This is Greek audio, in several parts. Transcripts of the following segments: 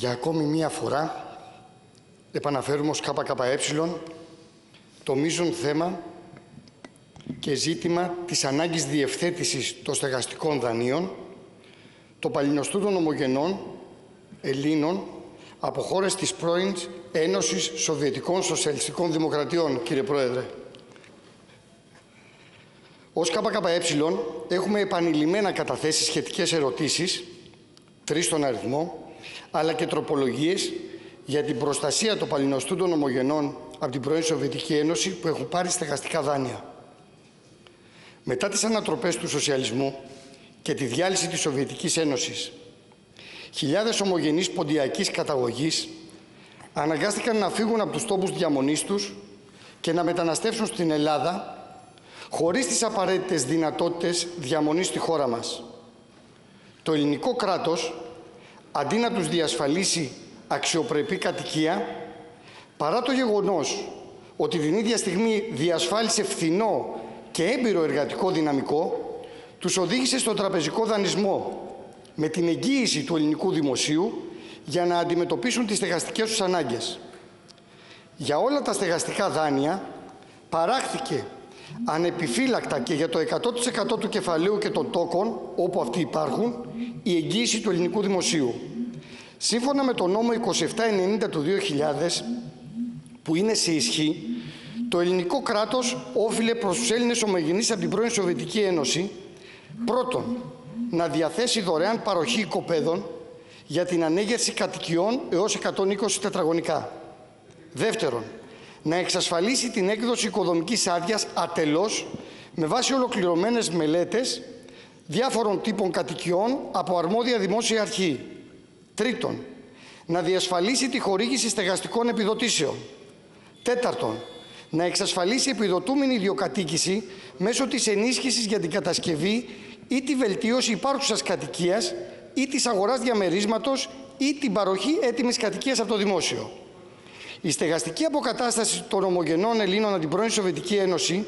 Για ακόμη μία φορά επαναφέρουμε ως ΚΚΕ το μείζον θέμα και ζήτημα της ανάγκης διευθέτησης των στεγαστικών δανείων των παλινοστούντων ομογενών Ελλήνων από χώρες της πρώην Ένωσης Σοβιετικών Σοσιαλιστικών Δημοκρατιών, κύριε Πρόεδρε. Ως ΚΚΕ έχουμε επανειλημμένα καταθέσει σχετικές ερωτήσεις, 3 στον αριθμό, αλλά και τροπολογίες για την προστασία των παλινοστούντων ομογενών από την πρώην Σοβιετική Ένωση που έχουν πάρει στεγαστικά δάνεια. Μετά τις ανατροπές του σοσιαλισμού και τη διάλυση της Σοβιετικής Ένωσης, χιλιάδες ομογενείς ποντιακής καταγωγής αναγκάστηκαν να φύγουν από τους τόπους διαμονής τους και να μεταναστεύσουν στην Ελλάδα χωρίς τις απαραίτητες δυνατότητες διαμονής στη χώρα μας. Το ελληνικό κράτος, αντί να τους διασφαλίσει αξιοπρεπή κατοικία, παρά το γεγονός ότι την ίδια στιγμή διασφάλισε φθηνό και έμπειρο εργατικό δυναμικό, τους οδήγησε στον τραπεζικό δανεισμό με την εγγύηση του ελληνικού δημοσίου για να αντιμετωπίσουν τις στεγαστικές τους ανάγκες. Για όλα τα στεγαστικά δάνεια παράχθηκε ανεπιφύλακτα και για το 100% του κεφαλαίου και των τόκων, όπου αυτοί υπάρχουν, η εγγύηση του ελληνικού δημοσίου. Σύμφωνα με τον νόμο 2790 του 2000, που είναι σε ισχύ, το ελληνικό κράτος όφιλε προς τους Έλληνες ομογενείς από την πρώην Σοβιετική Ένωση, πρώτον, να διαθέσει δωρεάν παροχή οικοπαίδων για την ανέγερση κατοικιών έως 120 τετραγωνικά. Δεύτερον, να εξασφαλίσει την έκδοση οικοδομικής άδειας ατελώς με βάση ολοκληρωμένες μελέτες διάφορων τύπων κατοικιών από αρμόδια δημόσια αρχή. Τρίτον, να διασφαλίσει τη χορήγηση στεγαστικών επιδοτήσεων. Τέταρτον, να εξασφαλίσει επιδοτούμενη ιδιοκατοίκηση μέσω της ενίσχυσης για την κατασκευή ή τη βελτίωση υπάρχουσας κατοικίας ή της αγοράς διαμερίσματος ή την παροχή έτοιμης κατοικίας από το δημόσιο. Η στεγαστική αποκατάσταση των ομογενών Ελλήνων από την πρώην Σοβιετική Ένωση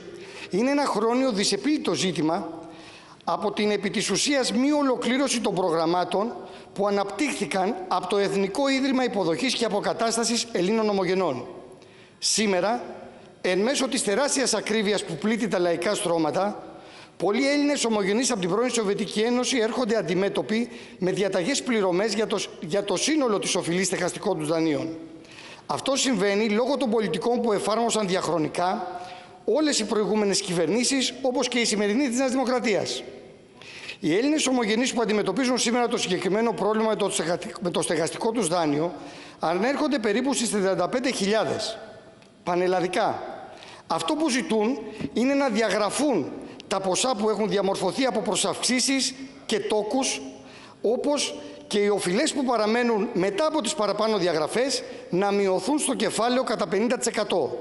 είναι ένα χρόνιο δυσεπίλητο ζήτημα από την επί της ουσίας μη ολοκλήρωση των προγραμμάτων που αναπτύχθηκαν από το Εθνικό Ίδρυμα Υποδοχής και Αποκατάστασης Ελλήνων Ομογενών. Σήμερα, εν μέσω της τεράστιας ακρίβειας που πλήττει τα λαϊκά στρώματα, πολλοί Έλληνες ομογενείς από την πρώην Σοβιετική Ένωση έρχονται αντιμέτωποι με διαταγές πληρωμές για το σύνολο της οφειλής στεγαστικών τους δανείων. Αυτό συμβαίνει λόγω των πολιτικών που εφάρμοσαν διαχρονικά όλες οι προηγούμενες κυβερνήσεις, όπως και η σημερινή της Νέας Δημοκρατίας. Οι Έλληνες ομογενείς που αντιμετωπίζουν σήμερα το συγκεκριμένο πρόβλημα με το στεγαστικό τους δάνειο ανέρχονται περίπου στις 35.000 πανελλαδικά. Αυτό που ζητούν είναι να διαγραφούν τα ποσά που έχουν διαμορφωθεί από προσαυξήσεις και τόκους, όπως και οι οφειλές που παραμένουν μετά από τις παραπάνω διαγραφές να μειωθούν στο κεφάλαιο κατά 50%.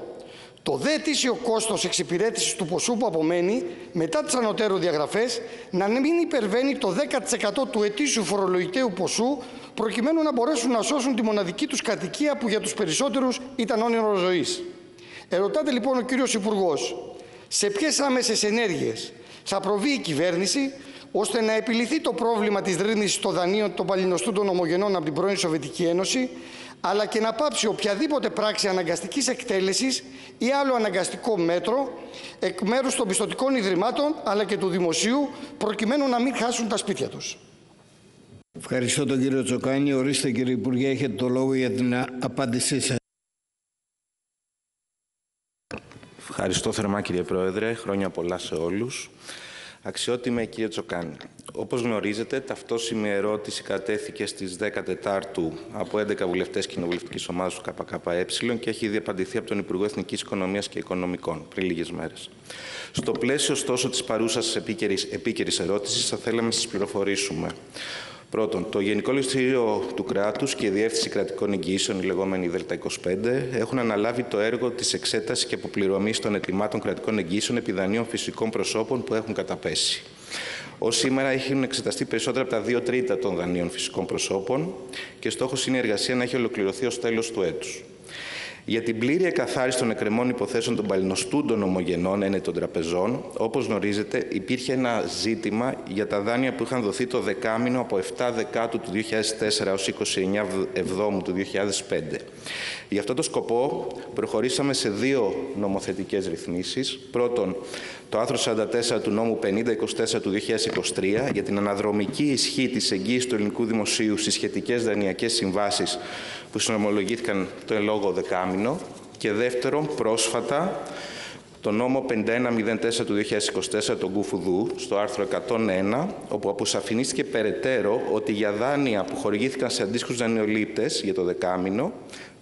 Το δε ετήσιο κόστος εξυπηρέτησης του ποσού που απομένει μετά τις ανωτέρω διαγραφές να μην υπερβαίνει το 10% του ετήσιου φορολογικού ποσού, προκειμένου να μπορέσουν να σώσουν τη μοναδική τους κατοικία που για τους περισσότερους ήταν όνειρο ζωής. Ερωτάται λοιπόν ο κύριος Υπουργός, σε ποιες άμεσες ενέργειες θα προβεί η κυβέρνηση ώστε να επιληθεί το πρόβλημα της δρίνησης των δανείων των παλινοστούντων ομογενών από την πρώην Σοβιετική Ένωση, αλλά και να πάψει οποιαδήποτε πράξη αναγκαστικής εκτέλεσης ή άλλο αναγκαστικό μέτρο εκ μέρους των πιστωτικών ιδρυμάτων, αλλά και του δημοσίου, προκειμένου να μην χάσουν τα σπίτια τους. Ευχαριστώ τον κύριο Τσοκάνη. Ορίστε κύριε Υπουργέ, έχετε το λόγο για την απάντησή σας. Ευχαριστώ θερμά κύριε Πρόεδρε. Χρόνια πολλά σε όλους. Αξιότιμε κύριε Τσοκάνη, όπως γνωρίζετε, ταυτόσημη ερώτηση κατέθηκε στις 14 από 11 βουλευτές κοινοβουλευτικής ομάδας του ΚΚΕ και έχει ήδη απαντηθεί από τον Υπουργό Εθνικής Οικονομίας και Οικονομικών πριν λίγες μέρες. Στο πλαίσιο, ωστόσο, της παρούσας επίκαιρης ερώτησης, θα θέλαμε να σας πληροφορήσουμε. Πρώτον, το Γενικό Λογιστήριο του Κράτους και η Διεύθυνση Κρατικών Εγγυήσεων, η λεγόμενη ΔΕΛΤΑ 25, έχουν αναλάβει το έργο της εξέτασης και αποπληρωμής των αιτημάτων κρατικών εγγυήσεων επί δανείων φυσικών προσώπων που έχουν καταπέσει. Ως σήμερα έχουν εξεταστεί περισσότερα από τα 2/3 των δανείων φυσικών προσώπων και στόχος είναι η εργασία να έχει ολοκληρωθεί ως τέλος του έτους. Για την πλήρη εκαθάριση των εκκρεμών υποθέσεων των παλινοστούντων ομογενών έναντι των τραπεζών, όπως γνωρίζετε, υπήρχε ένα ζήτημα για τα δάνεια που είχαν δοθεί το δεκάμηνο από 7 Δεκάτου του 2004 έως 29 Εβδόμου του 2005. Γι' αυτό το σκοπό προχωρήσαμε σε δύο νομοθετικές ρυθμίσεις. Πρώτον, το άρθρο 44 του νόμου 5024 του 2023 για την αναδρομική ισχύ της εγγύησης του ελληνικού δημοσίου στις σχετικές δανειακές συμβάσεις που συνομολογήθηκαν το εν λόγω δεκάμηνο. Και δεύτερον, πρόσφατα, το νόμο 5104 του 2024, τον Κουφουδού, στο άρθρο 101, όπου αποσαφηνίστηκε περαιτέρω ότι για δάνεια που χορηγήθηκαν σε αντίστοιχους δανειολήπτες για το δεκάμηνο,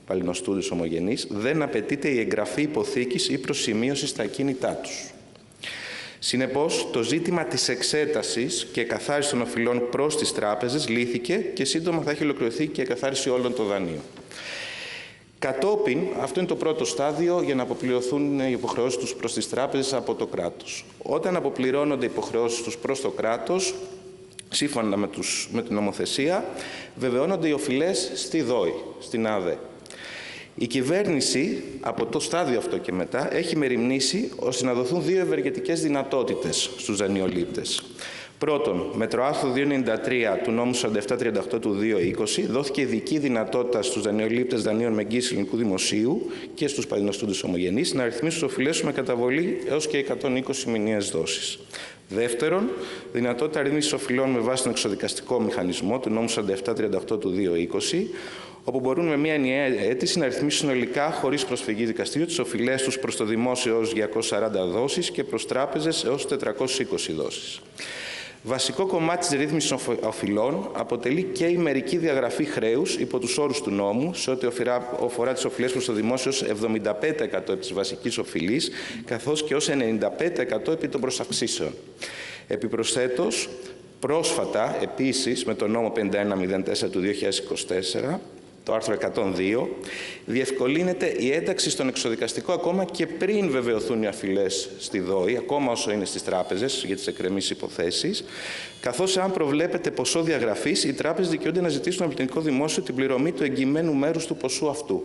παλινοστούντες ομογενείς, δεν απαιτείται η εγγραφή υποθήκης ή προσημείωση στα ακίνητά τους. Συνεπώς, το ζήτημα της εξέτασης και εκαθάρισης των οφειλών προς τις τράπεζες λύθηκε και σύντομα θα έχει ολοκληρωθεί και η εκαθάριση όλων των δανείων. Κατόπιν, αυτό είναι το πρώτο στάδιο για να αποπληρωθούν οι υποχρεώσεις τους προς τις τράπεζες από το κράτος. Όταν αποπληρώνονται οι υποχρεώσεις τους προς το κράτος, σύμφωνα με την νομοθεσία, βεβαιώνονται οι οφειλές στη ΔΟΗ, στην ΆΔΕ. Η κυβέρνηση, από το στάδιο αυτό και μετά, έχει μεριμνήσει ώστε να δοθούν δύο ευεργετικές δυνατότητες στους δανειολήπτες. Πρώτον, με το άρθρο 293 του νόμου 4738 του 2020 δόθηκε ειδική δυνατότητα στους δανειολήπτες δανείων με εγγύηση ελληνικού δημοσίου και στους παλινοστούντες ομογενείς να ρυθμίσουν τους οφειλές με καταβολή έως και 120 μηνιαίες δόσεις. Δεύτερον, δυνατότητα ρύθμισης οφειλών με βάση τον εξοδικαστικό μηχανισμό του νόμου 4738 του 2020, όπου μπορούν με μια ενιαία αίτηση να ρυθμίσουν συνολικά, χωρίς προσφυγή δικαστήριου, τις οφειλές τους προς το δημόσιο έως 240 δόσεις και προς τράπεζες έως 420 δόσεις. Βασικό κομμάτι της ρύθμισης οφειλών αποτελεί και η μερική διαγραφή χρέους υπό τους όρους του νόμου, σε ό,τι αφορά τις οφειλές προς το δημόσιο 75% επί της βασικής οφειλής, καθώς και ως 95% επί των προσαυξήσεων. Επιπροσθέτως, πρόσφατα, επίσης, με τον νόμο 5104 του 2024, το άρθρο 102, διευκολύνεται η ένταξη στον εξοδικαστικό ακόμα και πριν βεβαιωθούν οι οφειλές στη ΔΟΗ, ακόμα όσο είναι στις τράπεζες για τις εκκρεμείς υποθέσεις, καθώς αν προβλέπεται ποσό διαγραφής, οι τράπεζες δικαιούνται να ζητήσουν από το ελληνικό δημόσιο την πληρωμή του εγγυημένου μέρους του ποσού αυτού.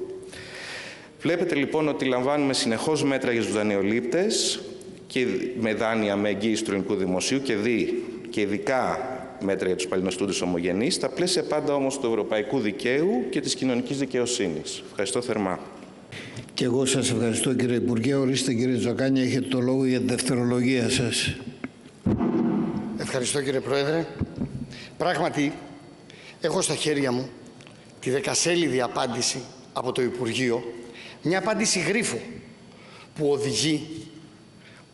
Βλέπετε λοιπόν ότι λαμβάνουμε συνεχώς μέτρα για τους δανειολήπτες και με δάνεια με εγγύηση του ελληνικού δημοσίου και ειδικά μέτρα για τους παλινοστούντες ομογενείς, στα πλαίσια πάντα όμως του ευρωπαϊκού δικαίου και της κοινωνικής δικαιοσύνης. Ευχαριστώ θερμά. Και εγώ σας ευχαριστώ, κύριε Υπουργέ. Ορίστε, κύριε Τσοκάνη, έχετε το λόγο για τη δευτερολογία σας. Ευχαριστώ, κύριε Πρόεδρε. Πράγματι, έχω στα χέρια μου τη δεκασέλιδη απάντηση από το Υπουργείο, μια απάντηση γρίφου που οδηγεί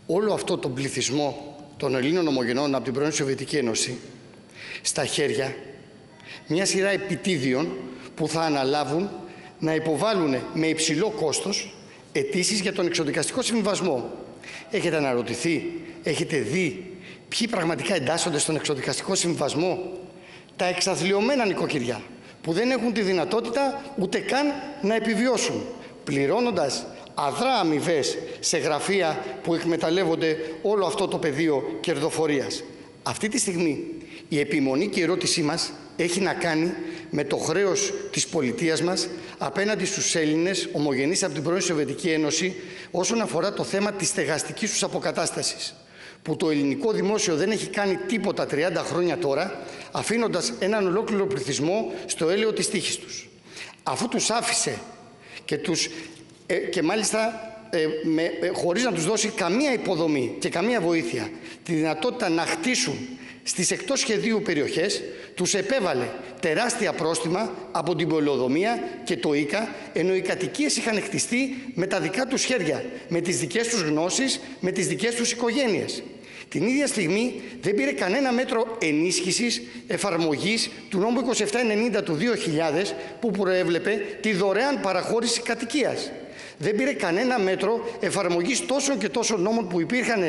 όλο αυτό τον πληθυσμό των Ελλήνων ομογενών από την πρώην Σοβιετική Ένωση στα χέρια μια σειρά επιτίδιων που θα αναλάβουν να υποβάλουν με υψηλό κόστος αιτήσεις για τον εξοδικαστικό συμβιβασμό. Έχετε αναρωτηθεί, έχετε δει ποιοι πραγματικά εντάσσονται στον εξοδικαστικό συμβιβασμό? Τα εξαθλιωμένα νοικοκυριά που δεν έχουν τη δυνατότητα ούτε καν να επιβιώσουν, πληρώνοντας αδρά αμοιβές σε γραφεία που εκμεταλλεύονται όλο αυτό το πεδίο κερδοφορίας. Αυτή τη στιγμή η επιμονή και η ερώτησή μας έχει να κάνει με το χρέος της πολιτείας μας απέναντι στους Έλληνες ομογενείς από την πρώην Σοβιετική Ένωση όσον αφορά το θέμα της στεγαστικής τους αποκατάστασης, που το ελληνικό δημόσιο δεν έχει κάνει τίποτα 30 χρόνια τώρα, αφήνοντας έναν ολόκληρο πληθυσμό στο έλεο της τύχης τους. Αφού τους άφησε και τους χωρίς να τους δώσει καμία υποδομή και καμία βοήθεια, τη δυνατότητα να χτίσουν στις εκτός σχεδίου περιοχές, τους επέβαλε τεράστια πρόστιμα από την πολεοδομία και το ΊΚΑ, ενώ οι κατοικίες είχαν χτιστεί με τα δικά τους χέρια, με τις δικές τους γνώσεις, με τις δικές τους οικογένειες. Την ίδια στιγμή δεν πήρε κανένα μέτρο ενίσχυσης εφαρμογής του νόμου 2790 του 2000 που προέβλεπε τη δωρεάν παραχώρηση κατοικίας. Δεν πήρε κανένα μέτρο εφαρμογής τόσων και τόσων νόμων που υπήρχαν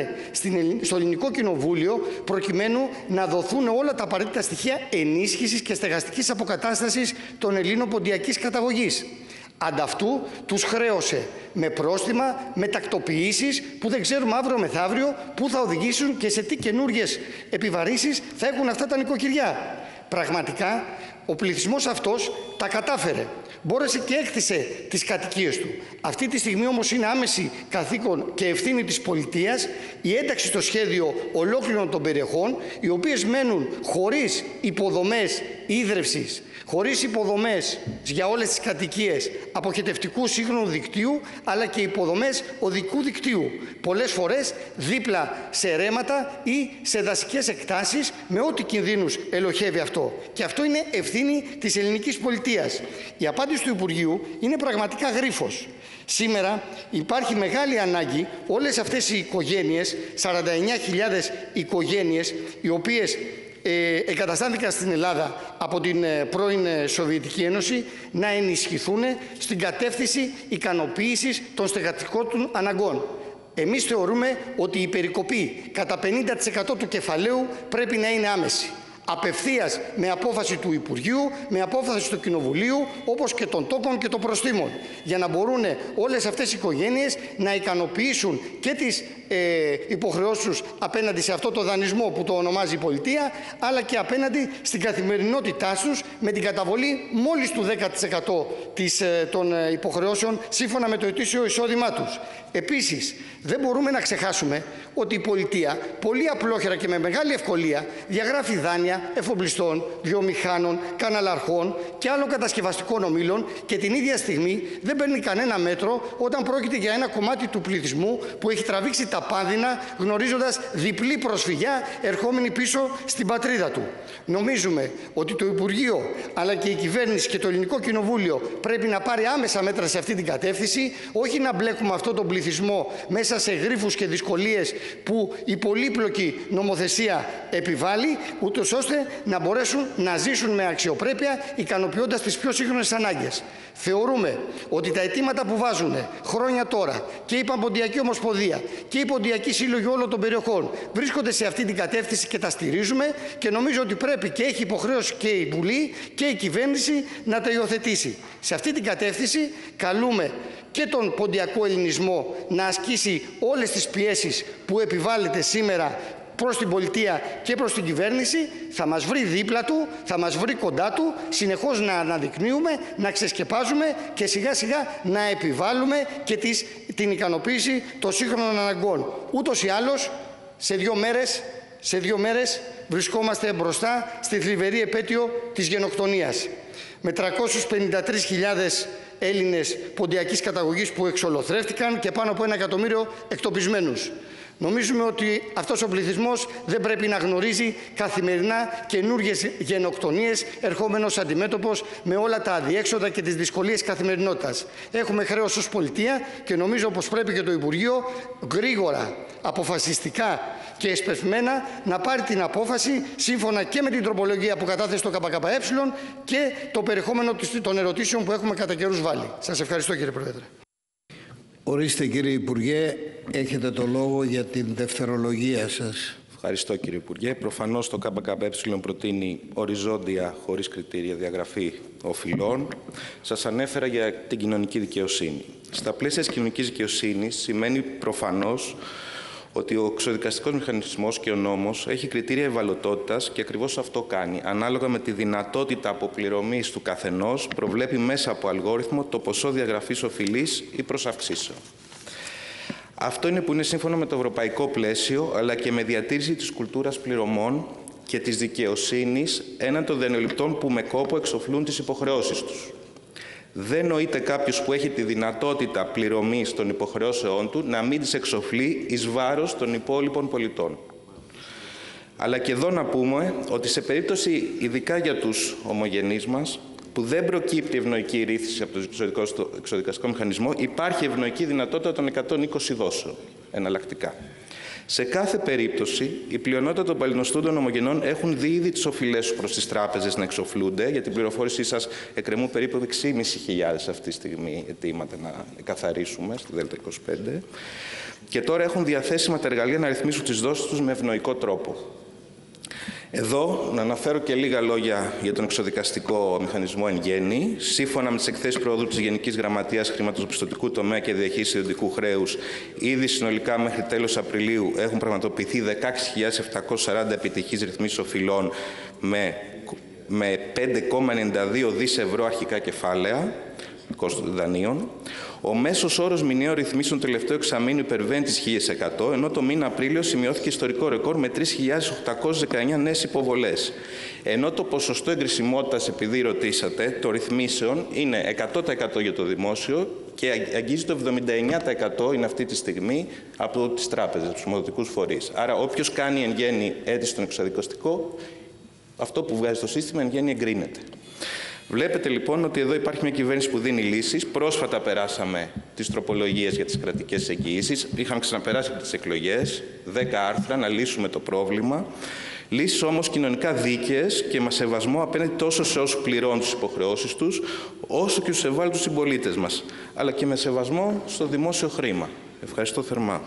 στο Ελληνικό Κοινοβούλιο προκειμένου να δοθούν όλα τα απαραίτητα στοιχεία ενίσχυσης και στεγαστικής αποκατάστασης των Ελλήνων ποντιακής καταγωγής. Ανταυτού τους χρέωσε με πρόστιμα, με τακτοποιήσεις που δεν ξέρουμε αύριο μεθαύριο που θα οδηγήσουν και σε τι καινούργιες επιβαρύσεις θα έχουν αυτά τα νοικοκυριά. Πραγματικά ο πληθυσμός αυτός τα κατάφερε. μπόρεσε και έκτισε τις κατοικίες του. Αυτή τη στιγμή όμως είναι άμεση καθήκον και ευθύνη της πολιτείας η ένταξη στο σχέδιο ολόκληρων των περιοχών, οι οποίες μένουν χωρίς υποδομές ίδρευσης, χωρίς υποδομές για όλες τις κατοικίες αποχετευτικού σύγχρονου δικτύου, αλλά και υποδομές οδικού δικτύου, πολλές φορές δίπλα σε ρέματα ή σε δασικές εκτάσεις, με ό,τι κινδύνους ελοχεύει αυτό. Και αυτό είναι ευθύνη της ελληνικής πολιτείας. Η απάντηση του Υπουργείου είναι πραγματικά γρίφος. Σήμερα υπάρχει μεγάλη ανάγκη όλες αυτές οι οικογένειες, 49.000 οικογένειες, οι οποίες εγκαταστάθηκαν στην Ελλάδα από την πρώην Σοβιετική Ένωση, να ενισχυθούν στην κατεύθυνση ικανοποίησης των στεγαστικών του αναγκών. Εμείς θεωρούμε ότι η περικοπή κατά 50% του κεφαλαίου πρέπει να είναι άμεση. Απευθείας με απόφαση του Υπουργείου, με απόφαση του Κοινοβουλίου, όπως και των τόκων και των προστήμων, για να μπορούν όλες αυτές οι οικογένειες να ικανοποιήσουν και τις υποχρεώσεις τους απέναντι σε αυτό το δανεισμό που το ονομάζει η πολιτεία, αλλά και απέναντι στην καθημερινότητά τους, με την καταβολή μόλις του 10% των υποχρεώσεων σύμφωνα με το ετήσιο εισόδημά τους. Επίσης, δεν μπορούμε να ξεχάσουμε ότι η πολιτεία πολύ απλόχερα και με μεγάλη ευκολία διαγράφει δάνεια εφοπλιστών, βιομηχάνων, καναλαρχών και άλλων κατασκευαστικών ομίλων, και την ίδια στιγμή δεν παίρνει κανένα μέτρο όταν πρόκειται για ένα κομμάτι του πληθυσμού που έχει τραβήξει τα πάνδυνα, γνωρίζοντας διπλή προσφυγιά ερχόμενη πίσω στην πατρίδα του. Νομίζουμε ότι το Υπουργείο, αλλά και η κυβέρνηση και το Ελληνικό Κοινοβούλιο πρέπει να πάρει άμεσα μέτρα σε αυτή την κατεύθυνση, όχι να μπλέκουμε αυτόν τον πληθυσμό μέσα σε γρίφους και δυσκολίες που η πολύπλοκη νομοθεσία επιβάλλει, ούτως ώστε να μπορέσουν να ζήσουν με αξιοπρέπεια, ικανοποιώντας τις πιο σύγχρονες ανάγκες. Θεωρούμε ότι τα αιτήματα που βάζουν χρόνια τώρα και η Παμποντιακή Ομοσποδία και η Ποντιακή Σύλλογη όλων των περιοχών βρίσκονται σε αυτή την κατεύθυνση και τα στηρίζουμε, και νομίζω ότι πρέπει και έχει υποχρέωση και η Βουλή και η κυβέρνηση να τα υιοθετήσει. Σε αυτή την κατεύθυνση καλούμε και τον ποντιακό ελληνισμό να ασκήσει όλες τις πιέσεις που επιβάλλεται σήμερα προς την πολιτεία και προς την κυβέρνηση. Θα μας βρει δίπλα του, θα μας βρει κοντά του, συνεχώς να αναδεικνύουμε, να ξεσκεπάζουμε και σιγά σιγά να επιβάλλουμε και την ικανοποίηση των σύγχρονων αναγκών. Ούτως ή άλλως, σε δύο μέρες βρισκόμαστε μπροστά στη θλιβερή επέτειο της γενοκτονίας, με 353.000 Έλληνες ποντιακής καταγωγής που εξολοθρεύτηκαν και πάνω από 1 εκατομμύριο εκτοπισμένους. Νομίζουμε ότι αυτός ο πληθυσμός δεν πρέπει να γνωρίζει καθημερινά καινούργιες γενοκτονίες, ερχόμενος αντιμέτωπος με όλα τα αδιέξοδα και τις δυσκολίες καθημερινότητας. Έχουμε χρέος ως πολιτεία και νομίζω πως πρέπει και το Υπουργείο γρήγορα, αποφασιστικά και εσπευμένα να πάρει την απόφαση, σύμφωνα και με την τροπολογία που κατάθεσε το ΚΚΕ και το περιεχόμενο των ερωτήσεων που έχουμε κατά καιρούς βάλει. Σας ευχαριστώ, κύριε Πρόεδρε. Ορίστε, κύριε Υπουργέ, έχετε το λόγο για την δευτερολογία σας. Ευχαριστώ, κύριε Υπουργέ. Προφανώς το ΚΚΕ προτείνει οριζόντια, χωρίς κριτήρια, διαγραφή οφειλών. Σας ανέφερα για την κοινωνική δικαιοσύνη. Στα πλαίσια της κοινωνικής δικαιοσύνης σημαίνει προφανώς ότι ο εξοδικαστικός μηχανισμός και ο νόμος έχει κριτήρια ευαλωτότητας, και ακριβώς αυτό κάνει. Ανάλογα με τη δυνατότητα αποπληρωμής του καθενός, προβλέπει μέσα από αλγόριθμο το ποσό διαγραφής οφειλής ή προς αυξήσεων. Αυτό είναι που είναι σύμφωνο με το ευρωπαϊκό πλαίσιο, αλλά και με διατήρηση της κουλτούρας πληρωμών και της δικαιοσύνης έναν των δανειοληπτών που με κόπο εξοφλούν τις υποχρεώσεις τους. Δεν νοείται κάποιος που έχει τη δυνατότητα πληρωμής των υποχρεώσεών του να μην τις εξοφλεί εις βάρος των υπόλοιπων πολιτών. Αλλά και εδώ να πούμε ότι σε περίπτωση, ειδικά για τους ομογενείς μας, που δεν προκύπτει ευνοϊκή ρύθμιση από τον εξοδικαστικό μηχανισμό, υπάρχει ευνοϊκή δυνατότητα των 120 δόσεων εναλλακτικά. Σε κάθε περίπτωση, η πλειονότητα των παλινοστούντων ομογενών έχουν δει ήδη τις οφειλές τους προς τις τράπεζες να εξοφλούνται. Για την πληροφόρησή σας, εκκρεμούν περίπου 6.500 αυτή τη στιγμή αιτήματα να καθαρίσουμε στη ΔΕΛΤΑ 25. Και τώρα έχουν διαθέσιμα τα εργαλεία να ρυθμίσουν τις δόσεις τους με ευνοϊκό τρόπο. Εδώ, να αναφέρω και λίγα λόγια για τον εξοδικαστικό μηχανισμό εν γέννη. Σύμφωνα με τις εκθέσεις προόδου της Γενικής Γραμματείας Χρηματοδοτικού Τομέα και Διαχείριση Ιδιωτικού Χρέους, ήδη συνολικά μέχρι τέλος Απριλίου έχουν πραγματοποιηθεί 16.740 επιτυχείς ρυθμίσεις οφειλών με 5,92 δις ευρώ αρχικά κεφάλαια. δανείων, ο μέσος όρος μηνιαίων ρυθμίσεων του τελευταίου εξαμήνου υπερβαίνει τις 1.100, ενώ το μήνα Απρίλιο σημειώθηκε ιστορικό ρεκόρ με 3.819 νέες υποβολές. Ενώ το ποσοστό εγκρισιμότητας, επειδή ρωτήσατε, των ρυθμίσεων είναι 100% για το δημόσιο και αγγίζει το 79% είναι αυτή τη στιγμή από τις τράπεζες, τους ομοδοτικούς φορείς. Άρα όποιος κάνει εν γέννη αίτηση στον εξαδικαστικό, αυτό που βγάζει το σύστημα εν γέννη εγκρίνεται. Βλέπετε λοιπόν ότι εδώ υπάρχει μια κυβέρνηση που δίνει λύσεις. Πρόσφατα περάσαμε τις τροπολογίες για τις κρατικές εγγυήσεις. Είχαμε ξαναπεράσει από τις εκλογές 10 άρθρα να λύσουμε το πρόβλημα. Λύσεις όμως κοινωνικά δίκαιες και με σεβασμό απέναντι τόσο σε όσους πληρώνουν τις υποχρεώσεις τους, όσο και στους ευάλωτους συμπολίτες μας. Αλλά και με σεβασμό στο δημόσιο χρήμα. Ευχαριστώ θερμά.